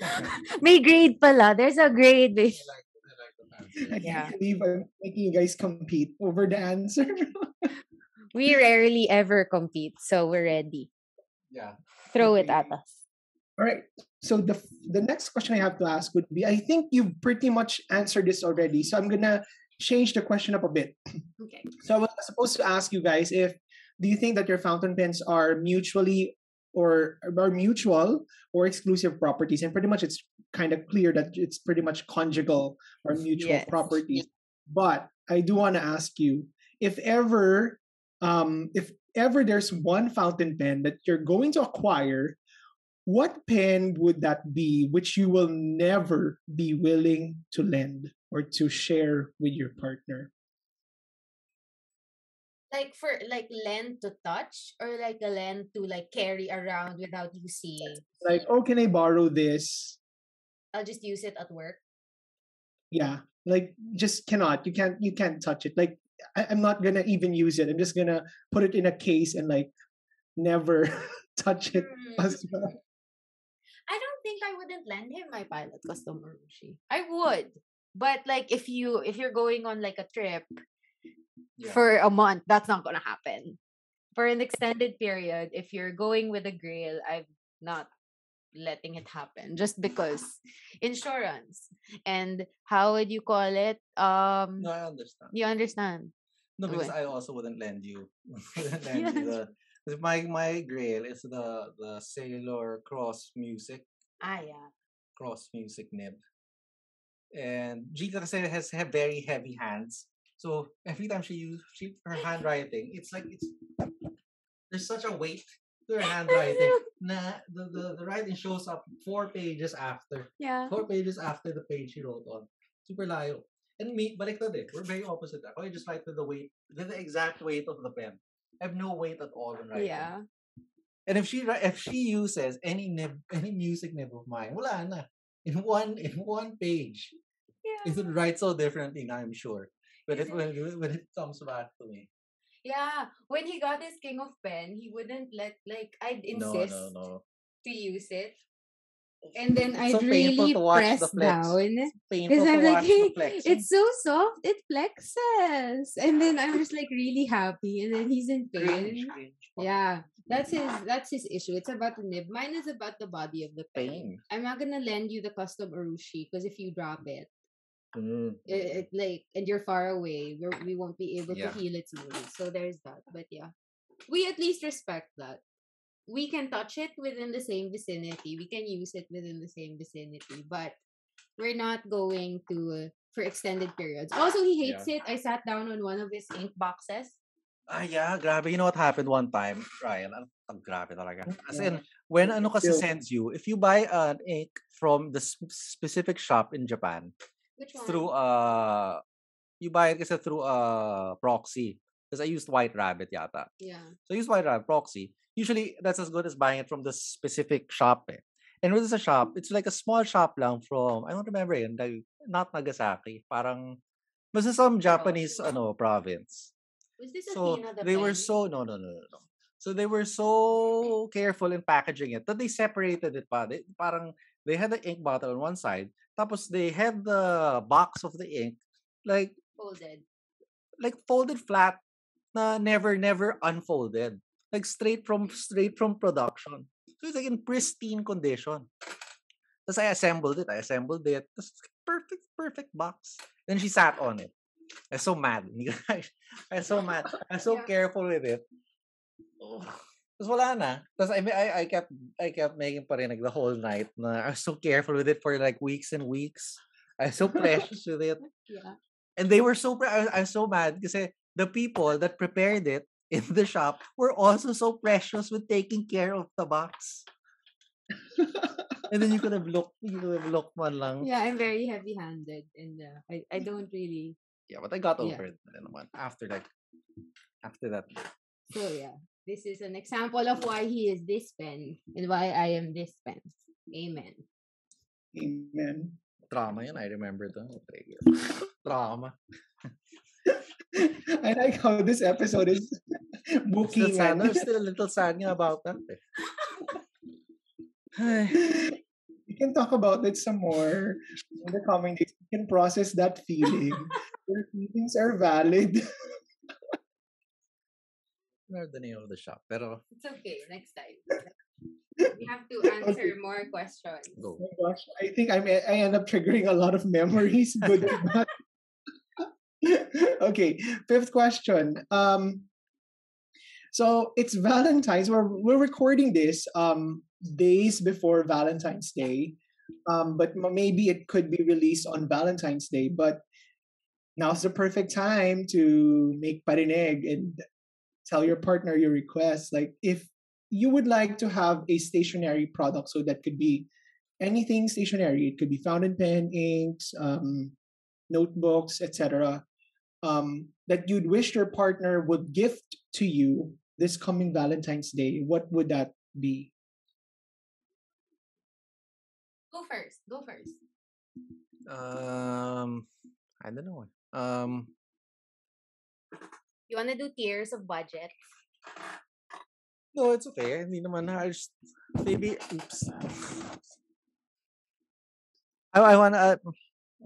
may grade pala. There's a grade. I like it. I like the answer. I can't believe I'm making you guys compete over the answer. We rarely ever compete, so we're ready. Yeah. Throw okay. it at us. All right. So the the next question I have to ask would be, I think you've pretty much answered this already, so I'm gonna change the question up a bit. Okay. So I was supposed to ask you guys if do you think that your fountain pens are mutually or are mutual or exclusive properties, and pretty much it's kind of clear that it's pretty much conjugal or mutual yes. properties. But I do want to ask you, if ever um if ever there's one fountain pen that you're going to acquire, what pen would that be which you will never be willing to lend or to share with your partner? Like for like lend to touch, or like a lend to like carry around without you seeing? Like, oh, can I borrow this? I'll just use it at work. Yeah, like just cannot. You can't. You can't touch it. Like I, I'm not gonna even use it. I'm just gonna put it in a case and like never touch it mm. as well. I don't think I wouldn't lend him my Pilot Custom Hobonichi. I would, but like if you if you're going on like a trip. Yeah. For a month, that's not gonna happen. For an extended period, if you're going with a grail, I'm not letting it happen just because insurance and how would you call it? Um, no, I understand. You understand? No, because what? I also wouldn't lend you. wouldn't lend you the, my my grail is the the Sailor Cross Music. Ah, yeah. Cross Music nib, and Jika has have very heavy hands. So every time she uses she, her handwriting, it's like it's there's such a weight to her handwriting. Nah, the, the, the writing shows up four pages after. Yeah. Four pages after the page she wrote on. Super layo. And me, baliktad eh. We're very opposite. I just write to the weight, to the exact weight of the pen. I have no weight at all in writing. Yeah. And if she if she uses any nib, any music nib of mine, wala na. In one in one page, yeah. It would write so differently. Now I'm sure. But it, when, when it comes back to me. Yeah. When he got his King of Pen, he wouldn't let, like, I'd insist no, no, no. to use it. And then I'd so really press down. Because I'm like, hey, it's so soft, it flexes. And then I'm just, like, really happy. And then he's in pain. Cringe, cringe. Yeah. That's his That's his issue. It's about the nib. Mine is about the body of the pen. Pain. I'm not going to lend you the Custom Hobonichi because if you drop it, Mm. It, it like and you're far away. We're, we won't be able yeah. to heal its wound. So there's that. But yeah, we at least respect that. We can touch it within the same vicinity. We can use it within the same vicinity. But we're not going to uh, for extended periods. Also, he hates yeah. it. I sat down on one of his ink boxes. Ah yeah, grabe. You know what happened one time, Ryan? Ang grabe talaga. As in, when ano kasi sends you, if you buy an ink from the sp specific shop in Japan. Which one? Through uh you buy it kasi through a uh, proxy. Because I used White Rabbit yata. Yeah. So I used White Rabbit proxy. Usually that's as good as buying it from the specific shop. Eh. And with this shop, it's like a small shop lang from I don't remember eh, not Nagasaki. Parang was some Japanese oh, ano province. Was this so Athena, the they pen? were so no no no no no. So they were so careful in packaging it that they separated it pa. They, parang they had the ink bottle on one side. Tapos they had the box of the ink like folded. Like folded flat na never never unfolded. Like straight from straight from production. So it's like in pristine condition. Tapos I assembled it. I assembled it. It's perfect perfect box. Then she sat on it. I'm so mad. I'm so mad. I'm so yeah. careful with it. Oh, Tapos wala na. Tapos I, I, I, kept, I kept making parinig the whole night. Na, I was so careful with it for like weeks and weeks. I was so precious with it. Yeah. And they were so, pre- I, was, I was so mad kasi the people that prepared it in the shop were also so precious with taking care of the box. And then you could have looked, you could have looked man lang. Yeah, I'm very heavy-handed and uh, I, I don't really. Yeah, but I got over yeah. it then one after that. After that. So yeah, this is an example of why he is this pen and why I am this pen. Amen. Amen. Trauma yun, I remember the trauma. I like how this episode is booking. Still sad, I'm still a little sad about that. We can talk about it some more in the coming days. We can process that feeling. Your feelings are valid. Not the name of the shop, pero it's okay. Next time. We have to answer okay. more questions. Go. Oh gosh, I think I'm, I end up triggering a lot of memories. Good. Okay, fifth question. Um, so it's Valentine's. We're we're recording this um days before Valentine's Day, um, but maybe it could be released on Valentine's Day. But now's the perfect time to make parinig and tell your partner your request. Like if you would like to have a stationary product, so that could be anything stationary. It could be fountain pen, inks, um, notebooks, et cetera. Um, that you'd wish your partner would gift to you this coming Valentine's Day. What would that be? Go first. Go first. Um, I don't know. Um, you want to do tiers of budget? No, it's okay. Hindi naman. I just, maybe, oops. I, I wanna, uh,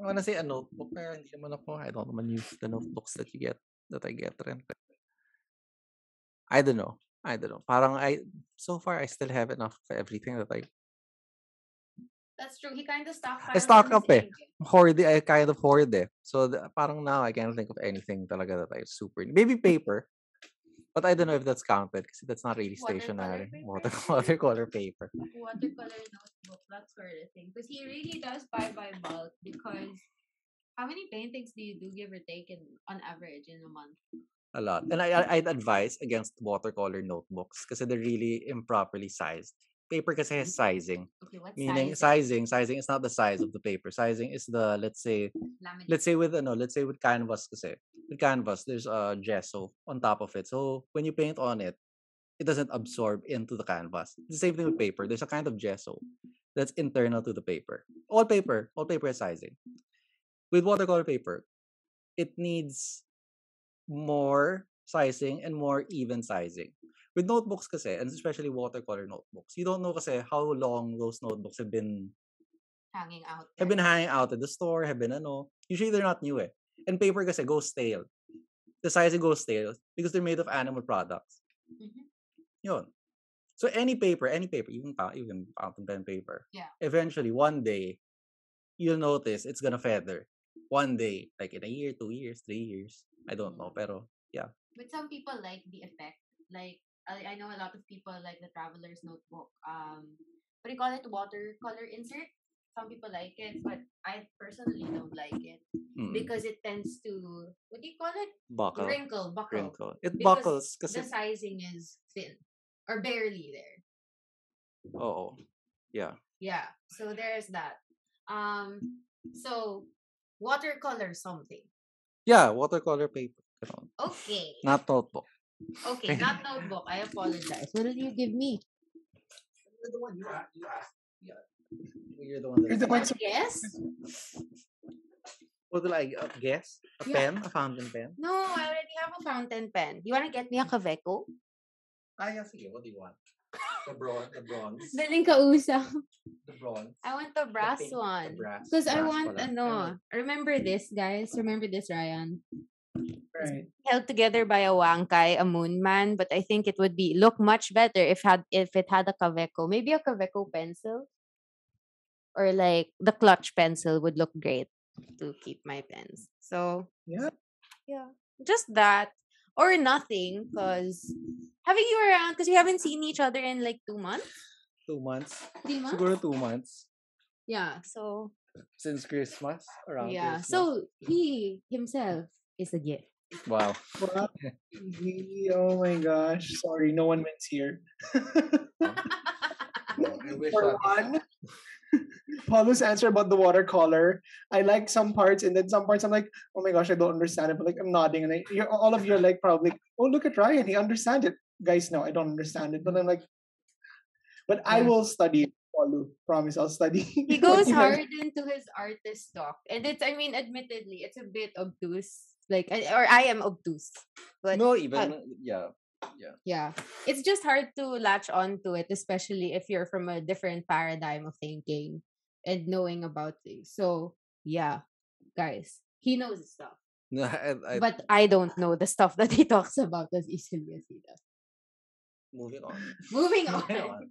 I wanna say a notebook. Pero hindi naman ako. I don't naman use the notebooks that you get, that I get. Rin. I don't know. I don't know. Parang I, so far I still have enough for everything that I. That's true. He kind of stocked. I stock up eh. Hoard. I kind of hoard eh. So the, parang now I can't think of anything talaga that I super. Maybe paper. But I don't know if that's counted because that's not really stationary. Watercolor paper. Watercolor notebook, that sort of thing. Because he really does buy by bulk. Because how many paintings do you do, give or take, in, on average in a month? A lot. And I, I'd advise against watercolor notebooks because they're really improperly sized. Paper kasi has sizing. Okay, what's meaning sizing? Sizing, sizing is not the size of the paper. Sizing is the, let's say, laminate. let's say with ano, let's say with canvas kasi. With canvas, there's a gesso on top of it. So when you paint on it, it doesn't absorb into the canvas. It's the same thing with paper. There's a kind of gesso that's internal to the paper. All paper, all paper has sizing. With watercolor paper, it needs more sizing and more even sizing. With notebooks kasi, and especially watercolor notebooks, you don't know kasi how long those notebooks have been hanging out. There. Have been hanging out at the store, have been ano. Usually they're not new eh. And paper kasi goes stale. The sizing goes stale because they're made of animal products. Mm-hmm. Yun. So any paper, any paper, even even fountain pen paper, yeah. Eventually one day, you'll notice it's gonna feather. One day, like in a year, two years, three years. I don't know, pero yeah. But some people like the effect. Like, I know a lot of people like the Traveler's Notebook. Um, what do you call it? Watercolor insert? Some people like it, but I personally don't like it. Mm. Because it tends to, what do you call it? Buckle. Wrinkle. Buckle. Wrinkle. It because buckles. Because the it... sizing is thin. Or barely there. Oh. Yeah. Yeah. So there's that. Um. So, watercolor something. Yeah, watercolor paper. Okay. Not notebook. Okay, not notebook. I apologize. What did you give me? You're the one. You are, you are, you are. You're the one. You're the one. Guess? What do I guess? A yeah. pen? A fountain pen? No, I already have a fountain pen. You want to get me a Kaweco? Ah, yeah, sige. What do you want? The bronze. The bronze. Daling kausap. The bronze. I want the brass the one. Because I want, pala. ano, remember this, guys? Remember this, Ryan? Right. Held together by a Wangkai, a Moon Man, but I think it would be look much better if had if it had a Kaweco. Maybe a Kaweco pencil, or like the clutch pencil would look great to keep my pens. So yeah, yeah, just that. or nothing, because having you around, because we haven't seen each other in like two months. Two months. Three months? Siguro two months. Yeah, so. Since Christmas, around yeah, Christmas. So he himself is a gift. Wow. Oh my gosh. Sorry, no one wins here. I wish For one, Paulu's answer about the watercolor. I like some parts, and then some parts I'm like, oh my gosh, I don't understand it. But like, I'm nodding, and I, you're, all of you are like, probably, oh, look at Ryan, he understands it. Guys, no, I don't understand it. But I'm like, but I will study. Paulu, promise I'll study. He goes hard into his artist talk, and it's, I mean, admittedly, it's a bit obtuse. Like, or I am obtuse, but no, even uh, yeah, yeah, yeah. It's just hard to latch on to it, especially if you're from a different paradigm of thinking and knowing about things. So yeah, guys, he knows the stuff. No, I, I, but I don't know the stuff that he talks about as easily as he does. Moving on. Moving on. Moving on.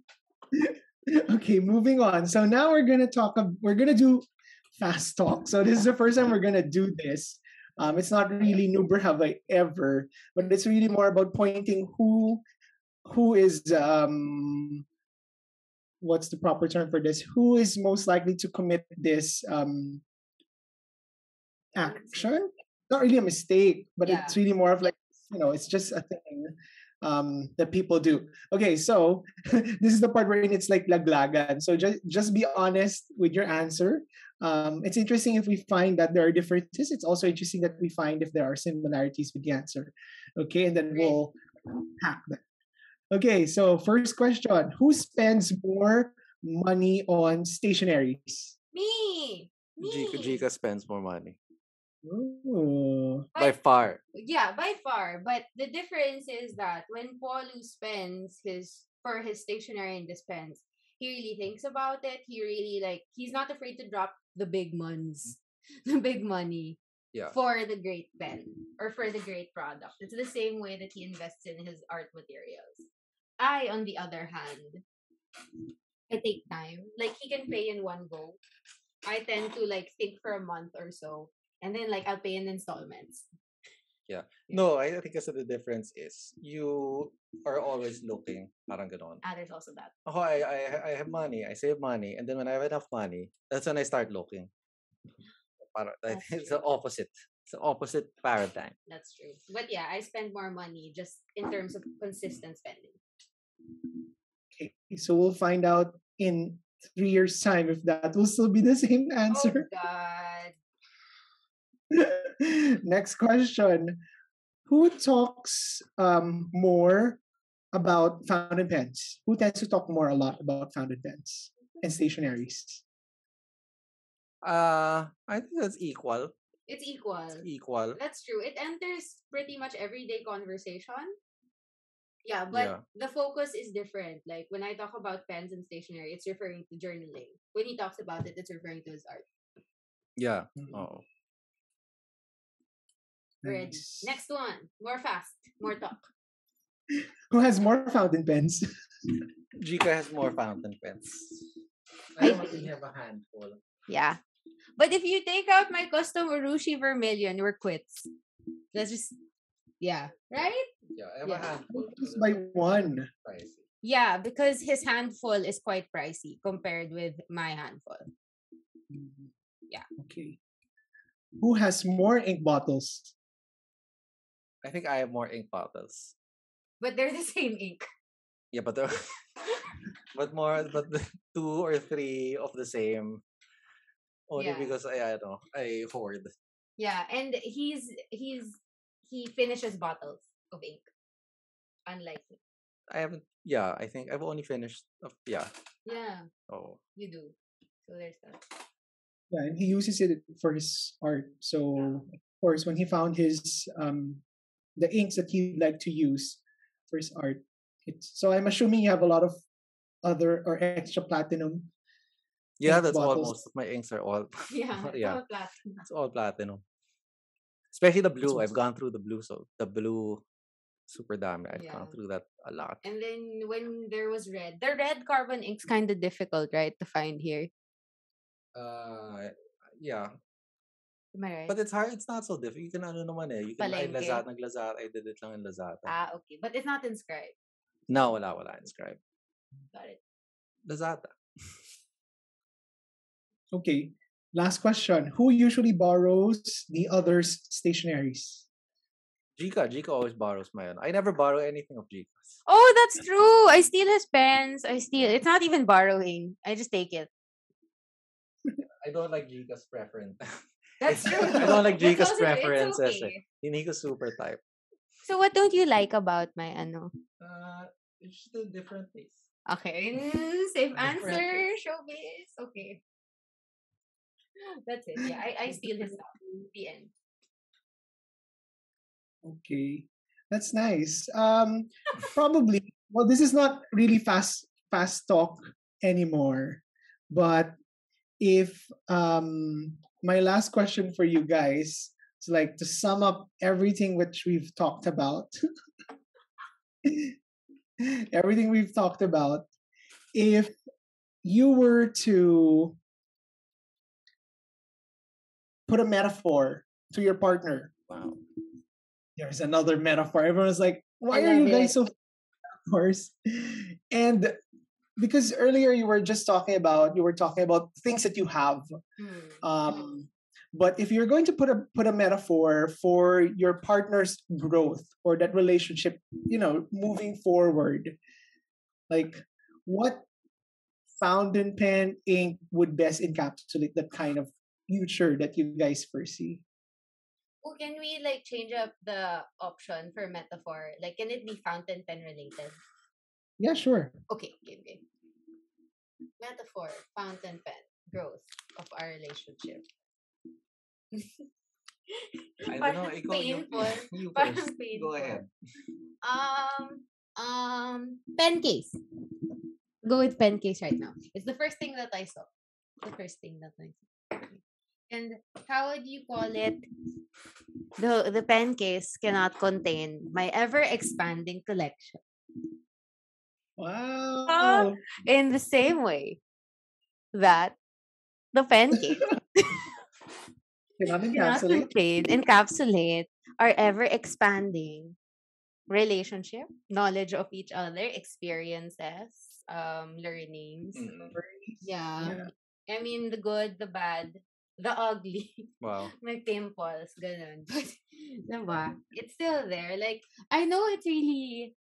Okay, moving on. So now we're gonna talk. We're gonna do fast talk. So this is the first time we're gonna do this. Um, it's not really Noober Have I Ever, but it's really more about pointing who, who is um, what's the proper term for this? Who is most likely to commit this um action? Not really a mistake, but yeah. It's really more of like, you know, it's just a thing. Um, that people do. Okay, so this is the part where it's like laglagan. So just just be honest with your answer. Um, it's interesting if we find that there are differences. It's also interesting that we find if there are similarities with the answer. Okay, and then we'll hack that. Okay, so first question: who spends more money on stationaries? Me. Me. Jika, Jika spends more money. Ooh. By, by far. Yeah, by far. But the difference is that when Paulu spends his for his stationery and dispense, he really thinks about it. He really like he's not afraid to drop the big muns, the big money yeah. for the great pen or for the great product. It's the same way that he invests in his art materials. I, on the other hand, I take time. Like he can pay in one go. I tend to like think for a month or so. And then, like, I'll pay in installments. Yeah. No, I think kasi the difference is you are always looking. Parang ganon. Ah, there's also that. Oh, I, I, I have money. I save money. And then when I have enough money, that's when I start looking. Parang, it's the opposite. It's the opposite paradigm. That's true. But yeah, I spend more money just in terms of consistent spending. Okay. So we'll find out in three years' time if that will still be the same answer. Oh, God. Next question. Who talks um more about fountain pens? Who tends to talk more a lot about fountain pens and stationaries? Uh I think that's equal. It's equal. It's equal. That's true. It enters pretty much everyday conversation. Yeah, but yeah. The focus is different. Like when I talk about pens and stationery, it's referring to journaling. When he talks about it, it's referring to his art. Yeah. Oh. Ready. Nice. Next one. More fast. More talk. Who has more fountain pens? Jika has more fountain pens. I only have a handful. Yeah. But if you take out my custom Urushi Vermilion, we're quits. Let's just... Yeah. Right? Yeah, I have yeah. a handful. Just by one. Pricey. Yeah, because his handful is quite pricey compared with my handful. Yeah. Okay. Who has more ink bottles? I think I have more ink bottles. But they're the same ink. Yeah, but they're but more but two or three of the same. Only yeah. because I I don't know. I hoard. Yeah, and he's he's he finishes bottles of ink. Unlike me. I haven't yeah, I think I've only finished uh, yeah. Yeah. Oh. You do. So there's that. Yeah, and he uses it for his art. So yeah. Of course when he found his um the inks that he'd like to use for his art. It's, so I'm assuming you have a lot of other or extra platinum. Yeah, that's bottles. All. Most of my inks are all. Yeah, yeah. All platinum. It's all platinum. Especially the blue. I've gone through the blue. So the blue, super dami. I've yeah. gone through that a lot. And then when there was red, the red carbon ink's kind of difficult, right, to find here. Uh, yeah. Am I right? But it's hard. It's not so difficult. You can ano naman eh. You can buy Lazada. Nag-Lazada. I did it lang in Lazada. Ah, okay. But it's not in Scribe? No, wala, wala in Scribe. Got it. Lazada. Okay. Last question. Who usually borrows the other's stationaries? Jika. Jika always borrows my own. I never borrow anything of Jika's. Oh, that's true. I steal his pens. I steal. It's not even borrowing. I just take it. I don't like Jika's preference. That's true. I don't like Jika's preferences. It's okay. Hindi ko super type. So what don't you like about my ano? Uh, it's just a different taste. Okay. Safe answer. Showbiz. Okay. That's it. Yeah, I, I steal his stuff. The end. Okay. That's nice. Um, probably, well, this is not really fast fast talk anymore. But if um my last question for you guys is like to sum up everything which we've talked about. Everything we've talked about. If you were to put a metaphor to your partner. Wow. There's another metaphor. Everyone's like, why are you it. guys so metaphors? And because earlier you were just talking about, you were talking about things that you have. Mm. Um, but if you're going to put a put a metaphor for your partner's growth or that relationship, you know, moving forward, like what fountain pen ink would best encapsulate that kind of future that you guys foresee? Well, can we like change up the option for metaphor? Like, can it be fountain pen related? Yeah, sure. Okay, okay, okay. Metaphor, fountain pen, growth of our relationship. I don't know. Ikaw, painful. You, you first. Painful. Go ahead. Um, um, pen case. Go with pen case right now. It's the first thing that I saw. The first thing that I saw. And how would you call it? The the pen case cannot contain my ever expanding collection. Wow! Uh, in the same way that the pen case cannot encapsulate. contain encapsulate our ever expanding relationship, knowledge of each other, experiences, um, learnings. Mm-hmm. Yeah. yeah, I mean the good, the bad. The ugly. Wow. My pimples. Ganun. But, diba? It's still there. Like, I know it's really...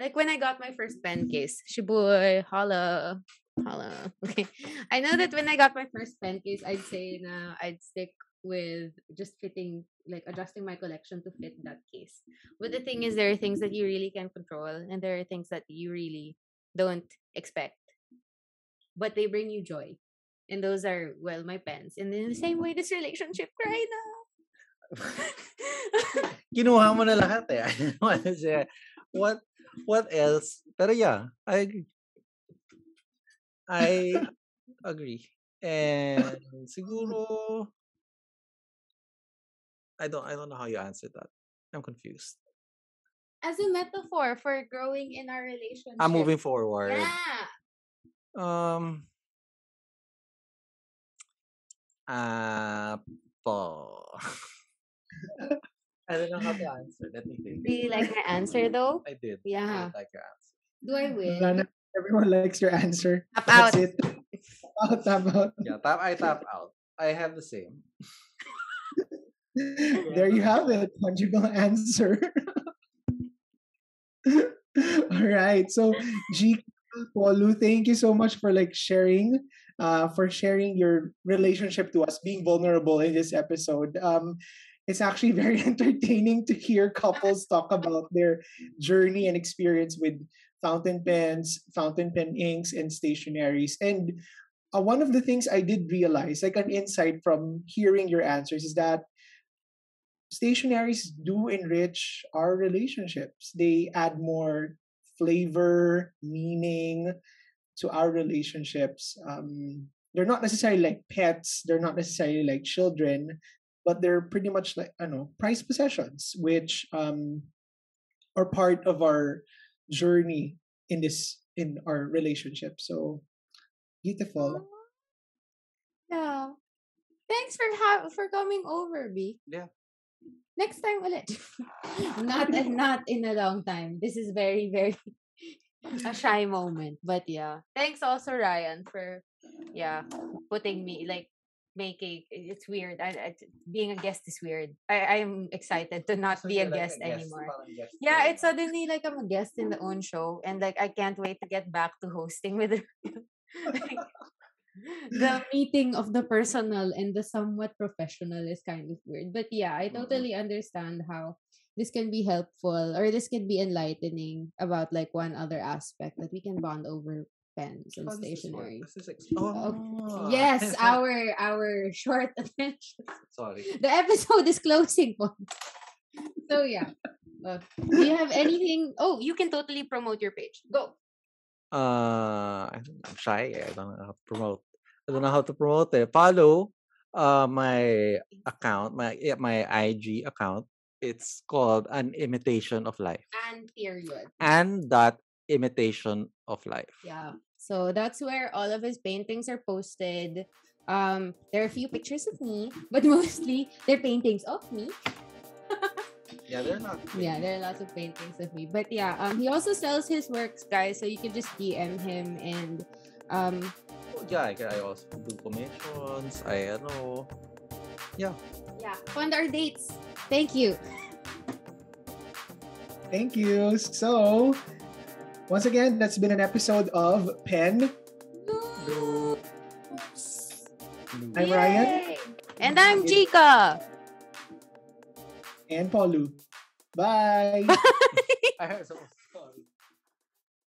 Like, when I got my first pen case, Shibuy, holla, holla. Okay. I know that when I got my first pen case, I'd say na I'd stick with just fitting, like, adjusting my collection to fit that case. But the thing is, there are things that you really can control and there are things that you really don't expect. But they bring you joy. And those are, well, my pens. And in the same way, this relationship right now. Kinuha mo na lahat eh. What what else? Pero yeah, I agree. I agree. And siguro, I don't I don't know how you answered that. I'm confused. As a metaphor for growing in our relationship. I'm moving forward. Yeah. Um. Apple. I don't know how to answer. Let me think. Do you like my answer though? I did. Yeah. I like your answer. Do I win? Everyone likes your answer. Tap out. That's it. Tap out. Tap out. Yeah, tap, I tap out. I have the same. There you have it. Conjugal answer. All right. So, G. Paulu, thank you so much for like sharing, uh, for sharing your relationship to us, being vulnerable in this episode. Um, it's actually very entertaining to hear couples talk about their journey and experience with fountain pens, fountain pen inks, and stationaries. And uh, one of the things I did realize, like an insight from hearing your answers, is that stationaries do enrich our relationships. They add more flavor, meaning to our relationships. Um, they're not necessarily like pets. They're not necessarily like children, but they're pretty much like, I don't know, prized possessions, which um, are part of our journey in this, in our relationship. So beautiful. Yeah. Thanks for ha- for coming over, B. Yeah. Next time ulit. Not and not in a long time. This is very, very a shy moment. But yeah. Thanks also, Ryan, for yeah, putting me, like, making, it's weird. I, I being a guest is weird. I, I'm excited to not so be a guest, like a guest anymore. A guest yeah, it's suddenly like I'm a guest in the own show, and like I can't wait to get back to hosting with like, the meeting of the personal and the somewhat professional is kind of weird. But yeah, I totally mm-hmm. understand how this can be helpful, or this can be enlightening about like one other aspect that we can bond over. Pens and oh, stationery. This is, this is ex- oh. Okay. Yes, our our short attention. Sorry. The episode is closing. So yeah. Uh, do you have anything? Oh, you can totally promote your page. Go. Uh, I'm shy. I don't know how to promote. I don't know how to promote it. Follow uh, my account, my my I G account. It's called An Imitation of Life. And period. And dot imitation of life. Yeah. So that's where all of his paintings are posted. Um, there are a few pictures of me, but mostly they're paintings of me. yeah, they're not. Yeah, there are lots of paintings of me. But yeah, um, he also sells his works, guys. So you can just D M him and um. Oh, yeah, I, I also do commissions. I don't know. Yeah. Yeah. Fund our dates. Thank you. Thank you. So. Once again, that's been an episode of Pen Noobs. I'm Ryan. And I'm Jika. And Paulu. Bye. Bye. I heard someone.